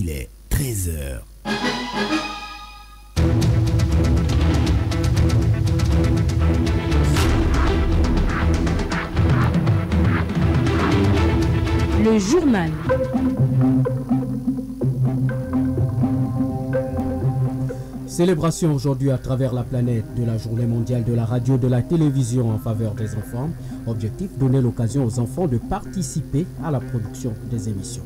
Il est 13h. Le journal. Célébration aujourd'hui à travers la planète de la journée mondiale de la radio et de la télévision en faveur des enfants. Objectif, donner l'occasion aux enfants de participer à la production des émissions.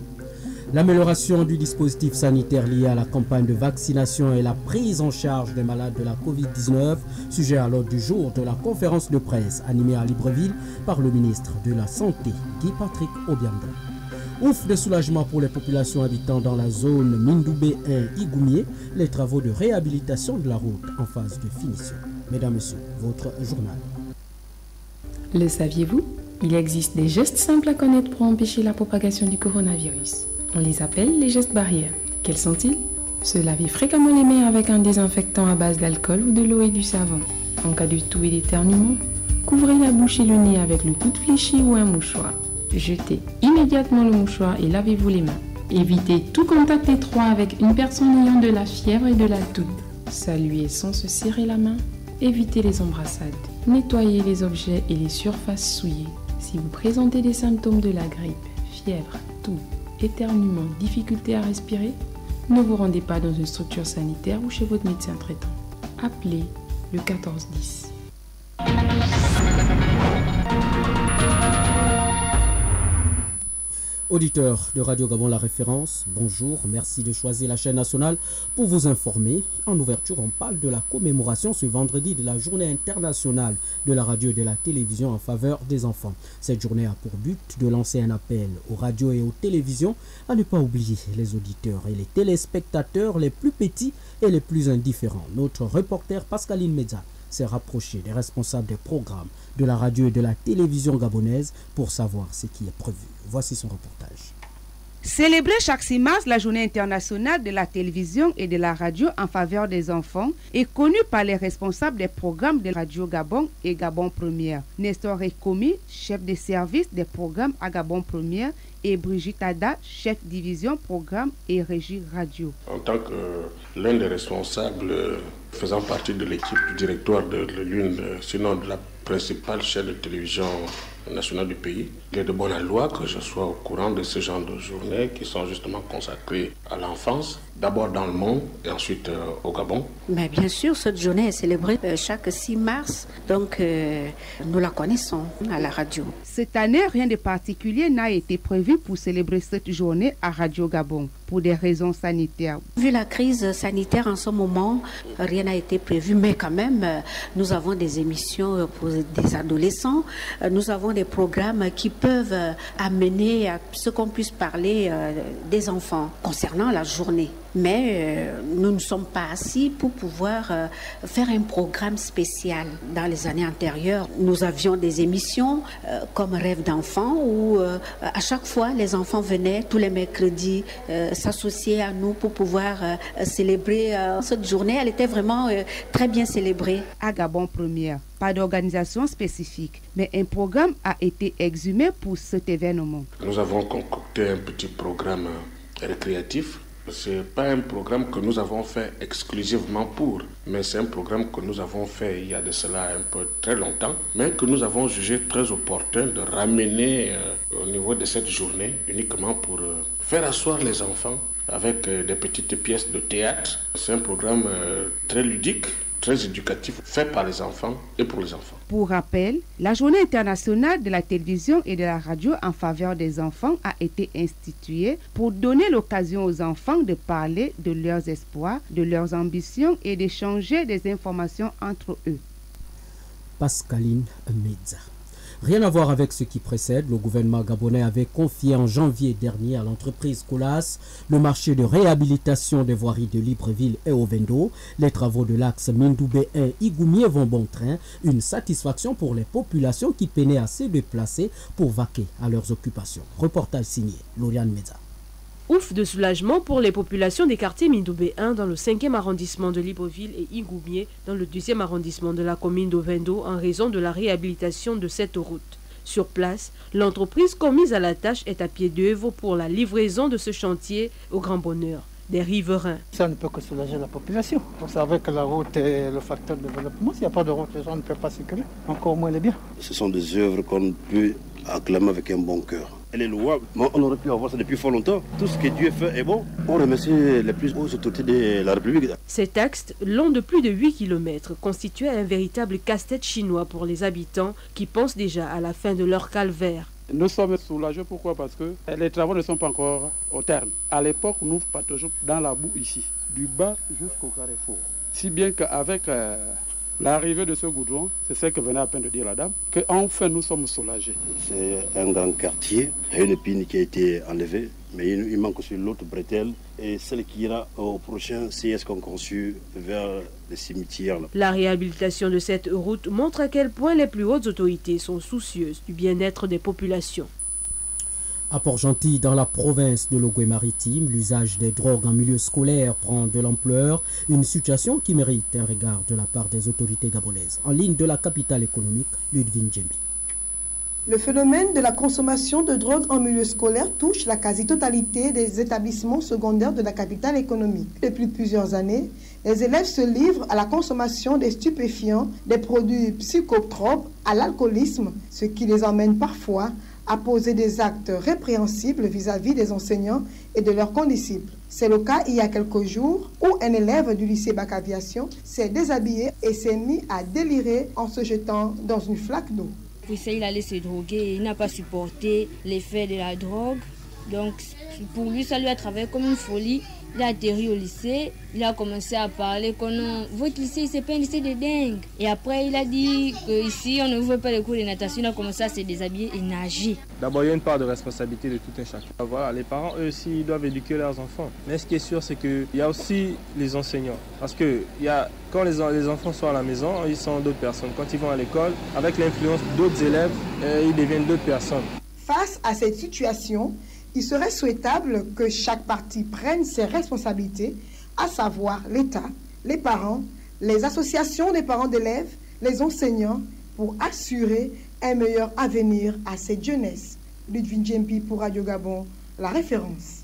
L'amélioration du dispositif sanitaire lié à la campagne de vaccination et la prise en charge des malades de la Covid-19, sujet à l'ordre du jour de la conférence de presse animée à Libreville par le ministre de la Santé, Guy-Patrick Obiang Ndong. Ouf de soulagement pour les populations habitant dans la zone Mindoubé 1 Igoumié, les travaux de réhabilitation de la route en phase de finition. Mesdames, Messieurs, votre journal. Le saviez-vous? Il existe des gestes simples à connaître pour empêcher la propagation du coronavirus. On les appelle les gestes barrières. Quels sont-ils? Se laver fréquemment les mains avec un désinfectant à base d'alcool ou de l'eau et du savon. En cas de toux et d'éternuement, couvrez la bouche et le nez avec le coude fléchi ou un mouchoir. Jetez immédiatement le mouchoir et lavez-vous les mains. Évitez tout contact étroit avec une personne ayant de la fièvre et de la toux. Saluez sans se serrer la main. Évitez les embrassades. Nettoyez les objets et les surfaces souillées. Si vous présentez des symptômes de la grippe, fièvre, toux, éternuement, difficulté à respirer, ne vous rendez pas dans une structure sanitaire ou chez votre médecin traitant. Appelez le 1410. Auditeurs de Radio Gabon La Référence, bonjour, merci de choisir la chaîne nationale pour vous informer. En ouverture, on parle de la commémoration ce vendredi de la journée internationale de la radio et de la télévision en faveur des enfants. Cette journée a pour but de lancer un appel aux radios et aux télévisions à ne pas oublier les auditeurs et les téléspectateurs les plus petits et les plus indifférents. Notre reporter Pascaline Mezza s'est rapprochée des responsables des programmes de la radio et de la télévision gabonaise pour savoir ce qui est prévu. Voici son reportage. Célébrer chaque 6 mars la journée internationale de la télévision et de la radio en faveur des enfants est connue par les responsables des programmes de Radio Gabon et Gabon Première. Nestor Ekomi, chef de service des programmes à Gabon Première, et Brigitte Ada, chef division programme et régie radio. En tant que l'un des responsables faisant partie de l'équipe du directoire de l'une, sinon de la principale chaîne de télévision nationale du pays, il est de bonne loi que je sois au courant de ce genre de journées qui sont justement consacrées à l'enfance, d'abord dans le monde et ensuite au Gabon. Mais bien sûr, cette journée est célébrée chaque 6 mars, donc nous la connaissons à la radio. Cette année, rien de particulier n'a été prévu pour célébrer cette journée à Radio Gabon, pour des raisons sanitaires. Vu la crise sanitaire en ce moment, rien n'a été prévu, mais quand même, nous avons des émissions pour des adolescents, nous avons des programmes qui peuvent amener à ce qu'on puisse parler des enfants concernant la journée. Mais nous ne sommes pas assis pour pouvoir faire un programme spécial. Dans les années antérieures, nous avions des émissions comme Rêve d'enfants où à chaque fois les enfants venaient tous les mercredis s'associer à nous pour pouvoir célébrer cette journée. Elle était vraiment très bien célébrée. À Gabon Première, pas d'organisation spécifique, mais un programme a été exhumé pour cet événement. Nous avons concocté un petit programme récréatif. Ce n'est pas un programme que nous avons fait exclusivement pour, mais c'est un programme que nous avons fait il y a de cela un peu très longtemps, mais que nous avons jugé très opportun de ramener au niveau de cette journée uniquement pour faire asseoir les enfants avec des petites pièces de théâtre. C'est un programme très ludique, très éducatif, fait par les enfants et pour les enfants. Pour rappel, la journée internationale de la télévision et de la radio en faveur des enfants a été instituée pour donner l'occasion aux enfants de parler de leurs espoirs, de leurs ambitions et d'échanger des informations entre eux. Pascaline Mezza. Rien à voir avec ce qui précède, le gouvernement gabonais avait confié en janvier dernier à l'entreprise Colas le marché de réhabilitation des voiries de Libreville et Ovendo. Les travaux de l'axe Mindoubé 1 Igoumier vont bon train, une satisfaction pour les populations qui peinaient à se déplacer pour vaquer à leurs occupations. Reportage signé Loriane Meza. Ouf de soulagement pour les populations des quartiers Mindoubé 1 dans le 5e arrondissement de Libreville et Igoumier dans le 2e arrondissement de la commune d'Ovendo en raison de la réhabilitation de cette route. Sur place, l'entreprise commise à la tâche est à pied d'œuvre pour la livraison de ce chantier au grand bonheur des riverains. Ça ne peut que soulager la population. Vous savez que la route est le facteur de développement. S'il n'y a pas de route, les gens ne peuvent pas circuler. Encore moins les biens. Ce sont des œuvres qu'on peut acclamer avec un bon cœur. Elle est louable. On aurait pu avoir ça depuis fort longtemps. Tout ce que Dieu fait est bon. On remercie les plus hautes autorités de la République. Cet axe, long de plus de 8 km, constituait un véritable casse-tête chinois pour les habitants qui pensent déjà à la fin de leur calvaire. Nous sommes soulagés, pourquoi? Parce que les travaux ne sont pas encore au terme. À l'époque, nous pataugeons dans la boue ici, du bas jusqu'au carrefour. Si bien qu'avec l'arrivée de ce goudron, c'est ce que venait à peine de dire la dame, qu'enfin nous sommes soulagés. C'est un grand quartier, une pine qui a été enlevée, mais il manque sur l'autre bretelle et celle qui ira au prochain CS qu'on conçut vers le cimetière. La réhabilitation de cette route montre à quel point les plus hautes autorités sont soucieuses du bien-être des populations. À Port-Gentil, dans la province de l'Ogooué-Maritime, l'usage des drogues en milieu scolaire prend de l'ampleur, une situation qui mérite un regard de la part des autorités gabonaises. En ligne de la capitale économique, Ludwig Djembi. Le phénomène de la consommation de drogue en milieu scolaire touche la quasi-totalité des établissements secondaires de la capitale économique. Depuis plusieurs années, les élèves se livrent à la consommation des stupéfiants, des produits psychotropes, à l'alcoolisme, ce qui les emmène parfois à poser des actes répréhensibles vis-à-vis des enseignants et de leurs condisciples. C'est le cas il y a quelques jours où un élève du lycée Bac Aviation s'est déshabillé et s'est mis à délirer en se jetant dans une flaque d'eau. Pour ça, il allait se droguer, il n'a pas supporté l'effet de la drogue. Donc pour lui, ça lui a travaillé comme une folie. Il a atterri au lycée, il a commencé à parler qu'on a... Votre lycée, c'est pas un lycée de dingue. Et après, il a dit qu'ici, on ne veut pas les cours de natation. Il a commencé à se déshabiller et nager. D'abord, il y a une part de responsabilité de tout un chacun. Voilà, les parents, eux aussi, ils doivent éduquer leurs enfants. Mais ce qui est sûr, c'est qu'il y a aussi les enseignants. Parce que il y a, quand les enfants sont à la maison, ils sont d'autres personnes. Quand ils vont à l'école, avec l'influence d'autres élèves, ils deviennent d'autres personnes. Face à cette situation, il serait souhaitable que chaque partie prenne ses responsabilités, à savoir l'État, les parents, les associations des parents d'élèves, les enseignants, pour assurer un meilleur avenir à cette jeunesse. Ludwig Djembi pour Radio Gabon, la référence.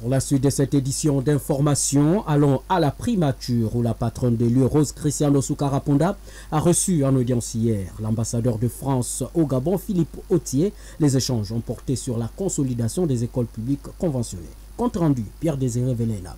Pour la suite de cette édition d'information, allons à la primature où la patronne des lieux, Rose Christiane Ossouka Raponda, a reçu en audience hier l'ambassadeur de France au Gabon, Philippe Autié. Les échanges ont porté sur la consolidation des écoles publiques conventionnées. Compte rendu, Pierre Désiré Vénéla.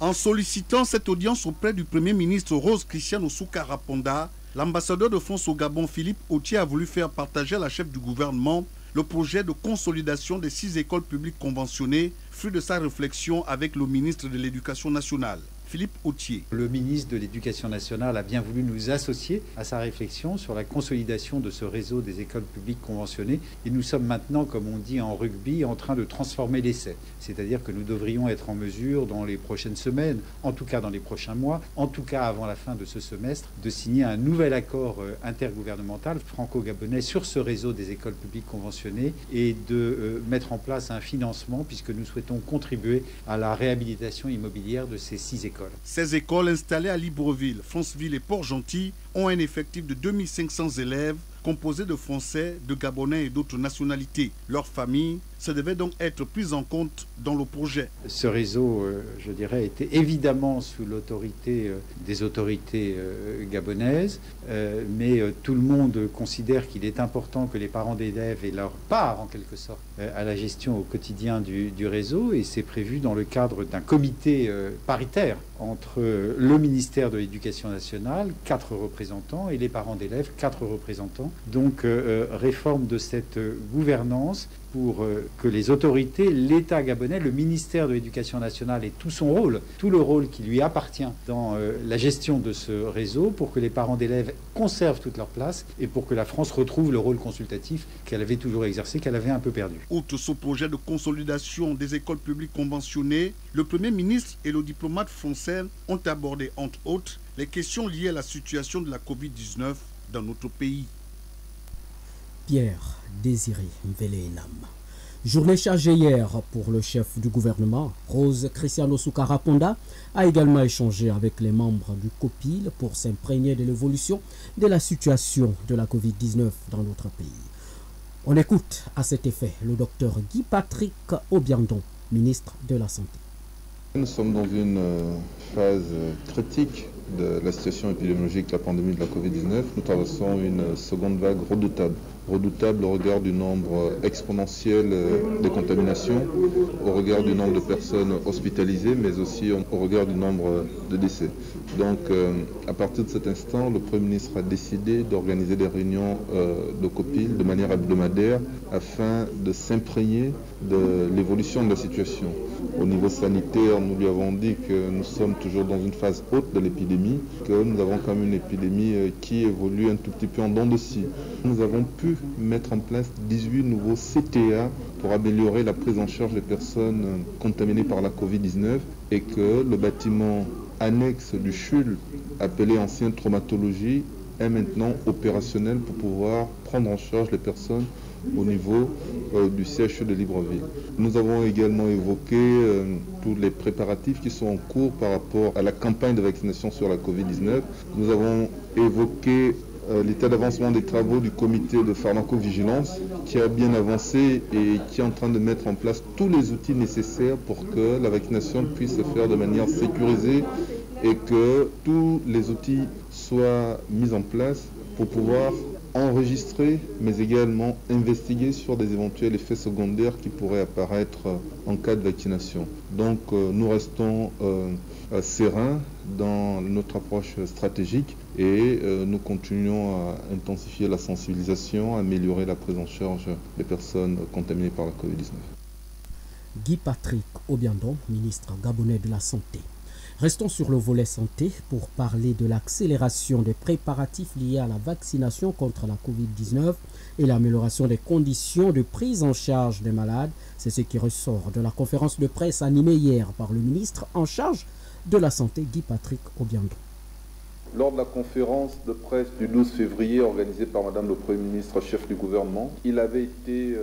En sollicitant cette audience auprès du Premier ministre Rose Christiane Ossouka Raponda, l'ambassadeur de France au Gabon, Philippe Autié, a voulu faire partager à la chef du gouvernement le projet de consolidation des 6 écoles publiques conventionnées, fruit de sa réflexion avec le ministre de l'Éducation nationale, Philippe Autié. Le ministre de l'Éducation nationale a bien voulu nous associer à sa réflexion sur la consolidation de ce réseau des écoles publiques conventionnées. Et nous sommes maintenant, comme on dit en rugby, en train de transformer l'essai. C'est-à-dire que nous devrions être en mesure dans les prochaines semaines, en tout cas dans les prochains mois, en tout cas avant la fin de ce semestre, de signer un nouvel accord intergouvernemental franco-gabonais sur ce réseau des écoles publiques conventionnées et de mettre en place un financement puisque nous souhaitons contribuer à la réhabilitation immobilière de ces 6 écoles. Ces écoles installées à Libreville, Franceville et Port-Gentil ont un effectif de 2500 élèves composé de Français, de Gabonais et d'autres nationalités. Leurs familles, ça devait donc être pris en compte dans le projet. Ce réseau, je dirais, était évidemment sous l'autorité des autorités gabonaises, mais tout le monde considère qu'il est important que les parents d'élèves aient leur part, en quelque sorte, à la gestion au quotidien du réseau, et c'est prévu dans le cadre d'un comité paritaire entre le ministère de l'Éducation nationale, 4 représentants, et les parents d'élèves, 4 représentants. Donc, réforme de cette gouvernance pour que les autorités, l'État gabonais, le ministère de l'Éducation nationale et tout son rôle, tout le rôle qui lui appartient dans la gestion de ce réseau, pour que les parents d'élèves conservent toute leur place et pour que la France retrouve le rôle consultatif qu'elle avait toujours exercé, qu'elle avait un peu perdu. Outre ce projet de consolidation des écoles publiques conventionnées, le Premier ministre et le diplomate français ont abordé, entre autres, les questions liées à la situation de la Covid-19 dans notre pays. Pierre Désiré Mvelé-Nam. Journée chargée hier pour le chef du gouvernement, Rose Christiane Ossouka Raponda a également échangé avec les membres du COPIL pour s'imprégner de l'évolution de la situation de la Covid-19 dans notre pays. On écoute à cet effet le docteur Guy-Patrick Obiang Ndong, ministre de la Santé. Nous sommes dans une phase critique de la situation épidémiologique de la pandémie de la Covid-19. Nous traversons une seconde vague redoutable au regard du nombre exponentiel des contaminations, au regard du nombre de personnes hospitalisées, mais aussi au regard du nombre de décès. Donc, à partir de cet instant, le Premier ministre a décidé d'organiser des réunions de COPIL de manière hebdomadaire afin de s'imprégner de l'évolution de la situation. Au niveau sanitaire, nous lui avons dit que nous sommes toujours dans une phase haute de l'épidémie, que nous avons quand même une épidémie qui évolue un tout petit peu en dents de scie. Nous avons pu mettre en place 18 nouveaux CTA pour améliorer la prise en charge des personnes contaminées par la Covid-19 et que le bâtiment annexe du CHUL, appelé ancienne traumatologie, est maintenant opérationnel pour pouvoir prendre en charge les personnes au niveau du CHU de Libreville. Nous avons également évoqué tous les préparatifs qui sont en cours par rapport à la campagne de vaccination sur la Covid-19. Nous avons évoqué l'état d'avancement des travaux du comité de pharmacovigilance qui a bien avancé et qui est en train de mettre en place tous les outils nécessaires pour que la vaccination puisse se faire de manière sécurisée et que tous les outils soient mis en place pour pouvoir enregistrer, mais également investiguer sur des éventuels effets secondaires qui pourraient apparaître en cas de vaccination. Donc nous restons sereins dans notre approche stratégique et nous continuons à intensifier la sensibilisation, à améliorer la prise en charge des personnes contaminées par la Covid-19. Guy-Patrick Obiang Ndong, ministre gabonais de la Santé. Restons sur le volet santé pour parler de l'accélération des préparatifs liés à la vaccination contre la Covid-19 et l'amélioration des conditions de prise en charge des malades. C'est ce qui ressort de la conférence de presse animée hier par le ministre en charge de la Santé, Guy-Patrick Obiang Ndong. Lors de la conférence de presse du 12 février organisée par Madame le Premier ministre, chef du gouvernement, il avait été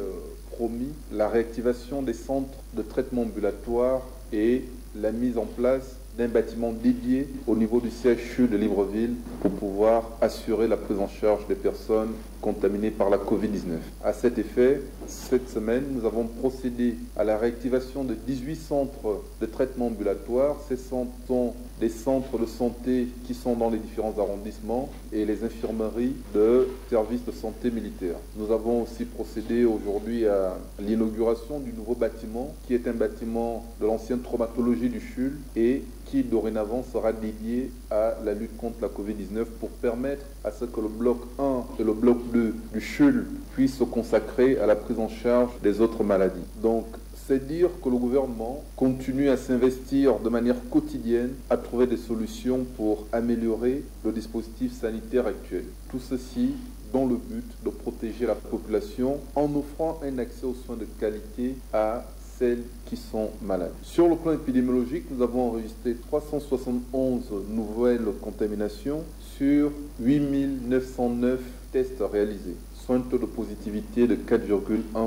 promis la réactivation des centres de traitement ambulatoire et la mise en place d'un bâtiment dédié au niveau du CHU de Libreville pour pouvoir assurer la prise en charge des personnes contaminées par la Covid-19. À cet effet, cette semaine, nous avons procédé à la réactivation de 18 centres de traitement ambulatoire. Ces centres sont des centres de santé qui sont dans les différents arrondissements et les infirmeries de services de santé militaire. Nous avons aussi procédé aujourd'hui à l'inauguration du nouveau bâtiment qui est un bâtiment de l'ancienne traumatologie du CHUL et qui dorénavant sera dédié à la lutte contre la Covid-19 pour permettre à ce que le bloc 1 et le bloc 2 du CHUL puissent se consacrer à la prise en charge des autres maladies. Donc, c'est dire que le gouvernement continue à s'investir de manière quotidienne à trouver des solutions pour améliorer le dispositif sanitaire actuel. Tout ceci dans le but de protéger la population en offrant un accès aux soins de qualité à celles qui sont malades. Sur le plan épidémiologique, nous avons enregistré 371 nouvelles contaminations sur 8909 tests réalisés, soit un taux de positivité de 4,1%.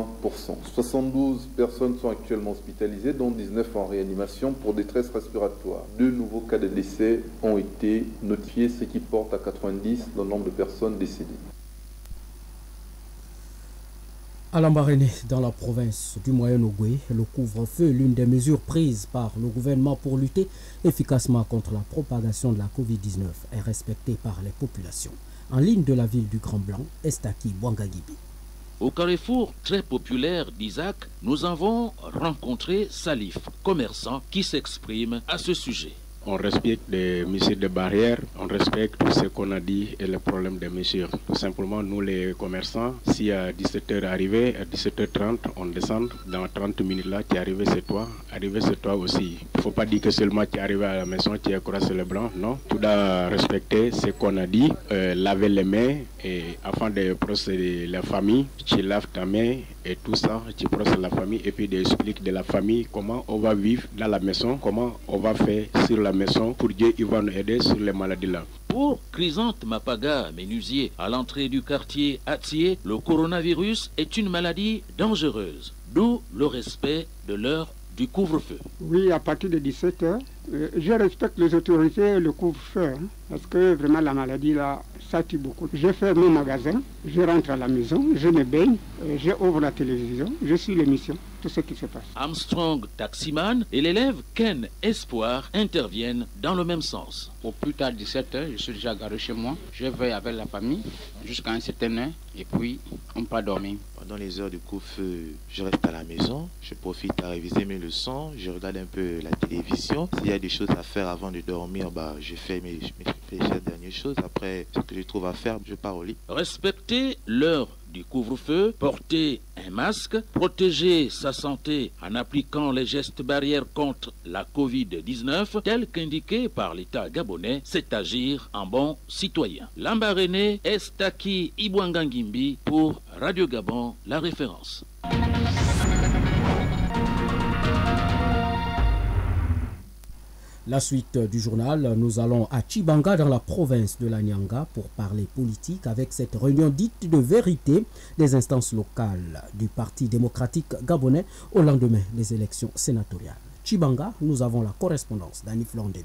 72 personnes sont actuellement hospitalisées, dont 19 en réanimation pour détresse respiratoire. 2 nouveaux cas de décès ont été notifiés, ce qui porte à 90 le nombre de personnes décédées. À Lambaréné, dans la province du Moyen-Ogooué, le couvre-feu est l'une des mesures prises par le gouvernement pour lutter efficacement contre la propagation de la Covid-19 est respectée par les populations. En ligne de la ville du Grand-Blanc, Estaki Bouangagibi. Au carrefour très populaire d'Isaac, nous avons rencontré Salif, commerçant qui s'exprime à ce sujet. On respecte les mesures de barrière, on respecte tout ce qu'on a dit et le problème des mesures. Tout simplement, nous les commerçants, si à 17h arrivé, à 17h30, on descend. Dans 30 minutes là, tu es arrivé chez toi. Arrivé chez toi aussi. Il ne faut pas dire que seulement tu es arrivé à la maison, tu es croisé le blanc. Non, tu dois respecter ce qu'on a dit. Laver les mains et afin de procéder la famille, tu laves ta main et tout ça, tu procèdes la famille et puis tu expliques de la famille comment on va vivre dans la maison, comment on va faire sur la maison, pour Dieu, il va nous aider sur les maladies là. Pour Chrysanthe Mapaga, menuisier, à l'entrée du quartier Atié, le coronavirus est une maladie dangereuse. d'où le respect de l'heure du couvre-feu. Oui, à partir de 17 h, je respecte les autorités et le couvre-feu, hein, parce que vraiment la maladie là, ça tue beaucoup. Je ferme mes magasins, je rentre à la maison, je me baigne, je ouvre la télévision, je suis l'émission, tout ce qui se passe. Armstrong Taximan et l'élève Ken Espoir interviennent dans le même sens. Au plus tard 17 h, je suis déjà garé chez moi, je veille avec la famille jusqu'à une certaine heure et puis on ne peut pas dormir. Pendant les heures du couvre-feu, je reste à la maison, je profite à réviser mes leçons, je regarde un peu la télévision. S'il y a des choses à faire avant de dormir, bah, je fais mes dernières choses. Après, ce que je trouve à faire, je pars au lit. Respecter l'heure du couvre-feu, porter un masque, protéger sa santé en appliquant les gestes barrières contre la Covid-19, tel qu'indiqué par l'État gabonais, c'est agir en bon citoyen. Lambaréné, Estaki Ibouangangimbi pour Radio Gabon, la référence. La suite du journal, nous allons à Tchibanga dans la province de la Nyanga pour parler politique avec cette réunion dite de vérité des instances locales du Parti démocratique gabonais au lendemain des élections sénatoriales. Tchibanga, nous avons la correspondance d'Anif Landébi.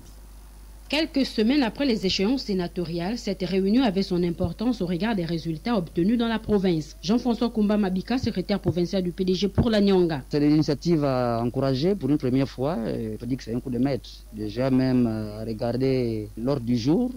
Quelques semaines après les échéances sénatoriales, cette réunion avait son importance au regard des résultats obtenus dans la province. Jean-François Koumba Mabika, secrétaire provincial du PDG pour la Nyanga. C'est une initiative à encourager pour une première fois. Il faut dire que c'est un coup de maître. Déjà même regarder l'ordre du jour.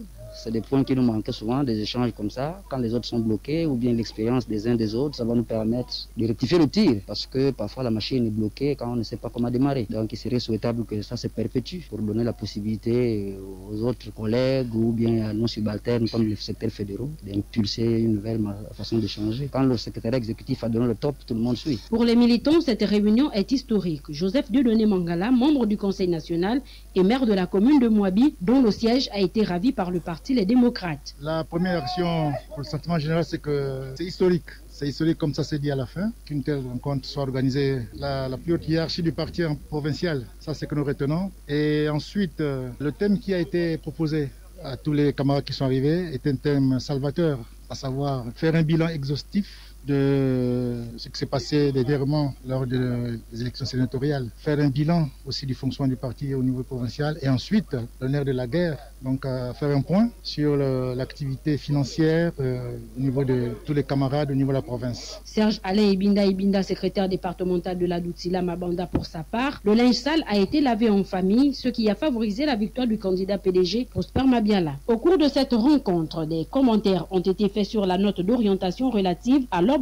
C'est des points qui nous manquaient souvent, des échanges comme ça. Quand les autres sont bloqués ou bien l'expérience des uns des autres, ça va nous permettre de rectifier le tir. Parce que parfois la machine est bloquée quand on ne sait pas comment démarrer. Donc il serait souhaitable que ça se perpétue pour donner la possibilité aux autres collègues ou bien à nos subalternes comme les secteurs fédéraux d'impulser une nouvelle façon d'échanger. Quand le secrétaire exécutif a donné le top, tout le monde suit. Pour les militants, cette réunion est historique. Joseph Dieudonné Mangala, membre du Conseil national et maire de la commune de Moabi, dont le siège a été ravi par le parti les démocrates. La première action pour le sentiment général, c'est que c'est historique. C'est historique, comme ça s'est dit à la fin, qu'une telle rencontre soit organisée. La plus haute hiérarchie du parti provincial, ça c'est que nous retenons. Et ensuite, le thème qui a été proposé à tous les camarades qui sont arrivés est un thème salvateur, à savoir faire un bilan exhaustif de ce qui s'est passé dernièrement lors des élections sénatoriales, faire un bilan aussi du fonctionnement du parti au niveau provincial et ensuite le nerf de la guerre, donc faire un point sur l'activité financière au niveau de tous les camarades au niveau de la province. Serge Alain Ibinda, secrétaire départemental de la Doutila Mabanda pour sa part, le linge sale a été lavé en famille, ce qui a favorisé la victoire du candidat PDG Prosper Mabiala. Au cours de cette rencontre, des commentaires ont été faits sur la note d'orientation relative à l'observance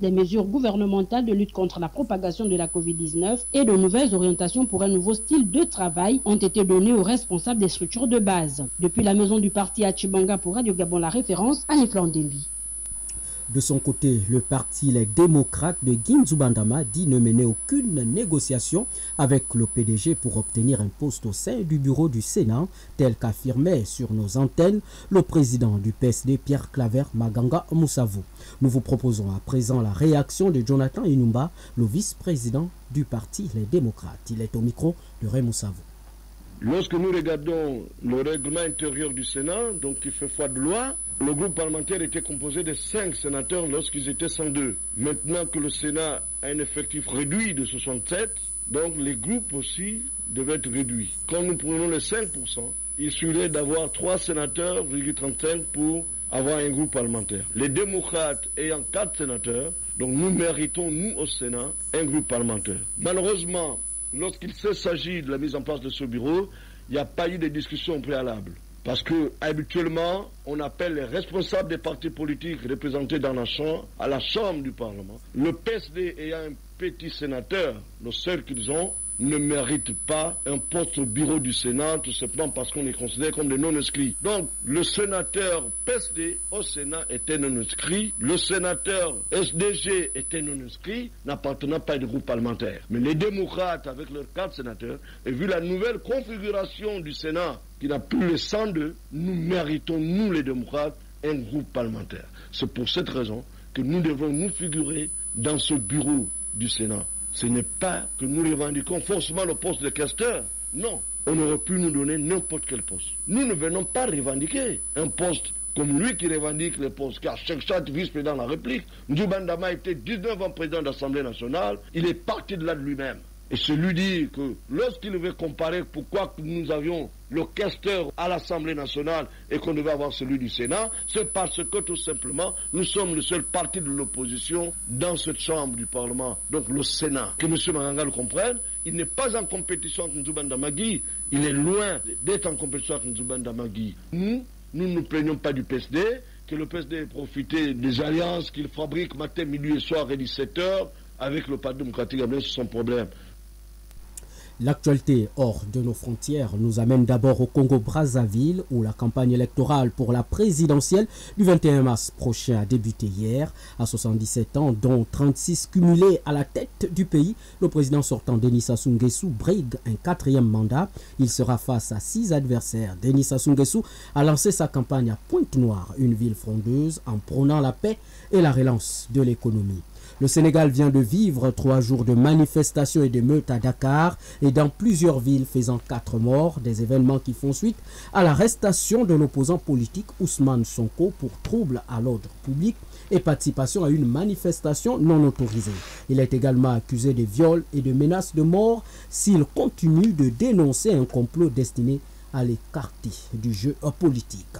des mesures gouvernementales de lutte contre la propagation de la Covid-19 et de nouvelles orientations pour un nouveau style de travail ont été données aux responsables des structures de base. Depuis la maison du parti à Tchibanga pour Radio Gabon, la référence à Niflandévi. De son côté, le parti Les Démocrates de Ginzou Bandama dit ne mener aucune négociation avec le PDG pour obtenir un poste au sein du bureau du Sénat, tel qu'affirmait sur nos antennes le président du PSD, Pierre Claver Maganga Moussavou. Nous vous proposons à présent la réaction de Jonathan Inumba, le vice-président du parti Les Démocrates. Il est au micro de Ray Moussavou. Lorsque nous regardons le règlement intérieur du Sénat, donc qui fait foi de loi, le groupe parlementaire était composé de 5 sénateurs lorsqu'ils étaient 102. Maintenant que le Sénat a un effectif réduit de 67, donc les groupes aussi devaient être réduits. Quand nous prenons les 5%, il suffirait d'avoir 3 sénateurs, 35 pour avoir un groupe parlementaire. Les démocrates ayant 4 sénateurs, donc nous méritons, nous au Sénat, un groupe parlementaire. Malheureusement, lorsqu'il s'agit de la mise en place de ce bureau, il n'y a pas eu de discussion préalable. Parce que habituellement, on appelle les responsables des partis politiques représentés dans la chambre, à la chambre du Parlement. Le PSD ayant un petit sénateur, le seul qu'ils ont, ne mérite pas un poste au bureau du Sénat, tout simplement parce qu'on est considéré comme des non-inscrits. Donc, le sénateur PSD au Sénat était non-inscrit, le sénateur SDG était non-inscrit, n'appartenant pas à un groupe parlementaire. Mais les démocrates, avec leurs 4 sénateurs, et vu la nouvelle configuration du Sénat, qui n'a plus les 102, nous méritons, nous les démocrates, un groupe parlementaire. C'est pour cette raison que nous devons nous figurer dans ce bureau du Sénat. Ce n'est pas que nous revendiquons forcément le poste de questeur. Non, on aurait pu nous donner n'importe quel poste. Nous ne venons pas revendiquer un poste comme lui qui revendique les postes, car Chekchat, vice-président de la République, Ndjoubandama était 19 ans président de l'Assemblée nationale, il est parti de là de lui-même. Et c'est lui dire que lorsqu'il veut comparer pourquoi nous avions le questeur à l'Assemblée nationale et qu'on devait avoir celui du Sénat, c'est parce que tout simplement nous sommes le seul parti de l'opposition dans cette chambre du Parlement, donc le Sénat. Que M. Maranga le comprenne, il n'est pas en compétition avec Nzoubanda Magui, il est loin d'être en compétition avec Nzoubanda Magui. Nous ne nous plaignons pas du PSD, que le PSD ait profité des alliances qu'il fabrique matin, midi et soir et 17 h avec le Parti démocratique gabonais, c'est son problème. L'actualité hors de nos frontières nous amène d'abord au Congo-Brazzaville où la campagne électorale pour la présidentielle du 21 mars prochain a débuté hier. À 77 ans, dont 36 cumulés à la tête du pays, le président sortant Denis Sassou Nguesso brigue un 4e mandat. Il sera face à 6 adversaires. Denis Sassou Nguesso a lancé sa campagne à Pointe-Noire, une ville frondeuse, en prônant la paix et la relance de l'économie. Le Sénégal vient de vivre 3 jours de manifestations et de meutes à Dakar et dans plusieurs villes faisant 4 morts, des événements qui font suite à l'arrestation de l'opposant politique Ousmane Sonko pour trouble à l'ordre public et participation à une manifestation non autorisée. Il est également accusé de viols et de menaces de mort s'il continue de dénoncer un complot destiné à l'écarter du jeu politique.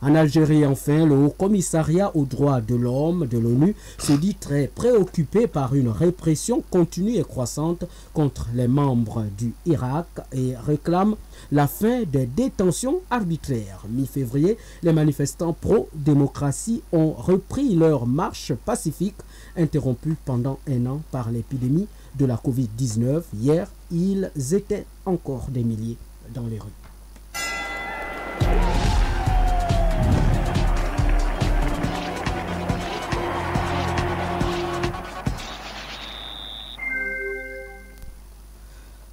En Algérie, enfin, le Haut Commissariat aux droits de l'homme de l'ONU se dit très préoccupé par une répression continue et croissante contre les membres du Irak et réclame la fin des détentions arbitraires. Mi-février, les manifestants pro-démocratie ont repris leur marche pacifique, interrompue pendant 1 an par l'épidémie de la Covid-19. Hier, ils étaient encore des milliers dans les rues.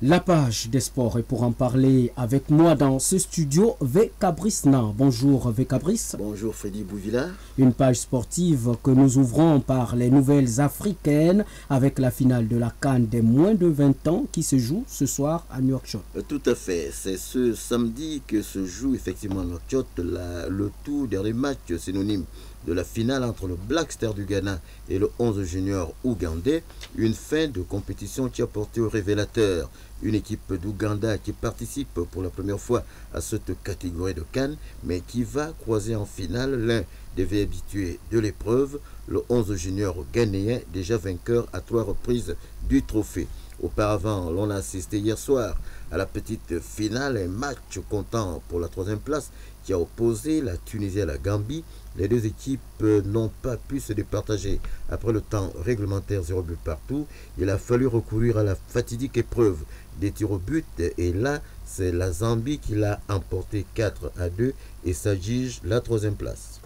La page des sports, et pour en parler avec moi dans ce studio, V. Cabrisna. Bonjour V. Cabris. Bonjour Freddy Bouvilla. Une page sportive que nous ouvrons par les nouvelles africaines avec la finale de la CAN des moins de 20 ans qui se joue ce soir à Nouakchott. Tout à fait, c'est ce samedi que se joue effectivement à Nouakchott le tout dernier match synonyme de la finale entre le Black Star du Ghana et le 11 junior ougandais. Une fin de compétition qui a porté au révélateur une équipe d'Ouganda qui participe pour la première fois à cette catégorie de CAN, mais qui va croiser en finale l'un des vieux habitués de l'épreuve, le 11 junior ghanéen, déjà vainqueur à 3 reprises du trophée. Auparavant, l'on a assisté hier soir à la petite finale, un match comptant pour la 3e place qui a opposé la Tunisie à la Gambie. Les deux équipes n'ont pas pu se départager. Après le temps réglementaire 0 but partout, il a fallu recourir à la fatidique épreuve des tirs au but. Et là, c'est la Zambie qui l'a emporté 4-2 et s'adjuge la 3e place.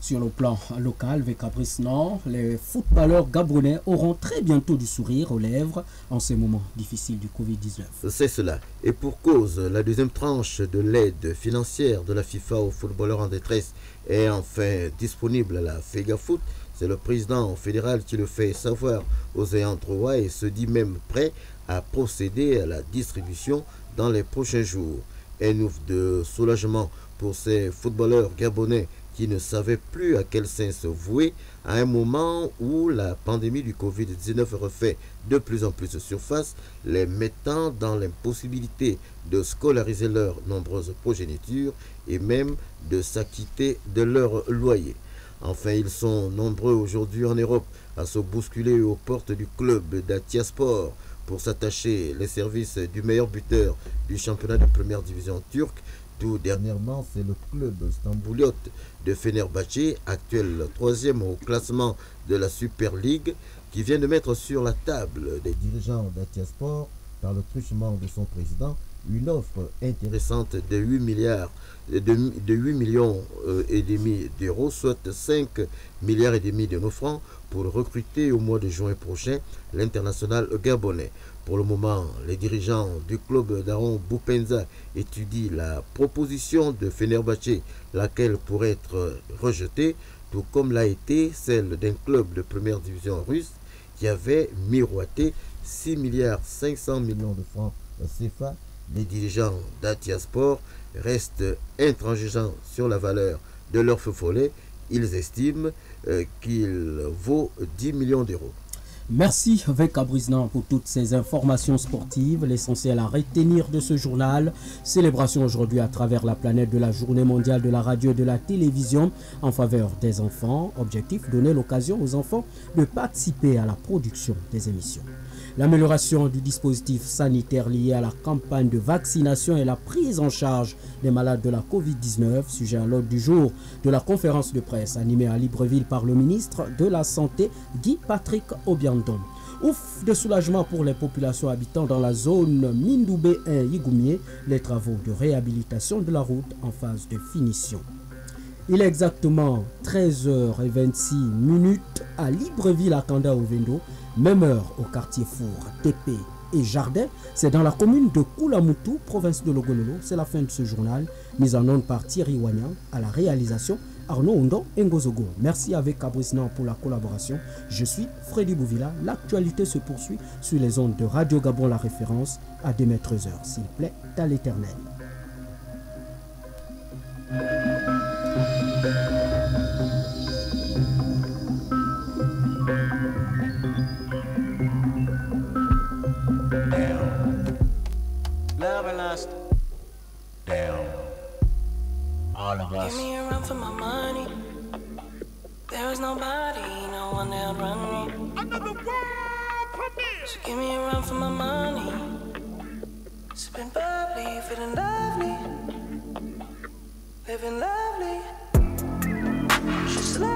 Sur le plan local, avec Caprice Nord, les footballeurs gabonais auront très bientôt du sourire aux lèvres en ces moments difficiles du Covid-19. C'est cela. Et pour cause, la 2e tranche de l'aide financière de la FIFA aux footballeurs en détresse est enfin disponible à la FEGAFOOT. C'est le président fédéral qui le fait savoir aux ayants droit et se dit même prêt à procéder à la distribution dans les prochains jours. Un ouf de soulagement pour ces footballeurs gabonais qui ne savaient plus à quel saint se vouer à un moment où la pandémie du Covid-19 refait de plus en plus surface, les mettant dans l'impossibilité de scolariser leurs nombreuses progénitures et même de s'acquitter de leur loyer. Enfin, ils sont nombreux aujourd'hui en Europe à se bousculer aux portes du club d'Atiaspor pour s'attacher les services du meilleur buteur du championnat de première division turque. Tout dernièrement, c'est le club stambouliote de Fenerbahçe, actuel 3e au classement de la Super League, qui vient de mettre sur la table des dirigeants d'Atiaspor, par le truchement de son président, une offre intéressante de 8,5 millions d'euros, soit 5,5 milliards de nos francs, pour recruter au mois de juin prochain l'international gabonais. Pour le moment, les dirigeants du club d'Aaron Boupenza étudient la proposition de Fenerbahçe, laquelle pourrait être rejetée, tout comme l'a été celle d'un club de première division russe qui avait miroité 6,5 milliards de francs CFA. Les dirigeants d'Atiaspor restent intransigeants sur la valeur de l'orphefolet, ils estiment qu'il vaut 10 millions d'euros. Merci Veka Brisnan pour toutes ces informations sportives. L'essentiel à retenir de ce journal. Célébration aujourd'hui à travers la planète de la journée mondiale de la radio et de la télévision en faveur des enfants. Objectif, donner l'occasion aux enfants de participer à la production des émissions. L'amélioration du dispositif sanitaire lié à la campagne de vaccination et la prise en charge des malades de la Covid-19, sujet à l'ordre du jour de la conférence de presse animée à Libreville par le ministre de la Santé, Guy-Patrick Obiang Ndong. Ouf de soulagement pour les populations habitant dans la zone Mindoubé 1 Igoumié, les travaux de réhabilitation de la route en phase de finition. Il est exactement 13h26 à Libreville, à Kanda, Ovendo. Même heure au quartier Four, TP et Jardin, c'est dans la commune de Koulamutu, province de Logololo. C'est la fin de ce journal, mise en onde par Thierry Wanyan, à la réalisation Arnaud Ondo Ngozogo. Merci avec Cabrisnan pour la collaboration. Je suis Freddy Bouvilla. L'actualité se poursuit sur les ondes de Radio Gabon, la référence à Démaîtreuse heure. S'il plaît, à l'éternel. Down, all of us. Give me a run for my money. There is nobody, no one that'll run me. Another world premiere. So give me a run for my money. Sipping bubbly, feeling lovely, living lovely. She's lovely.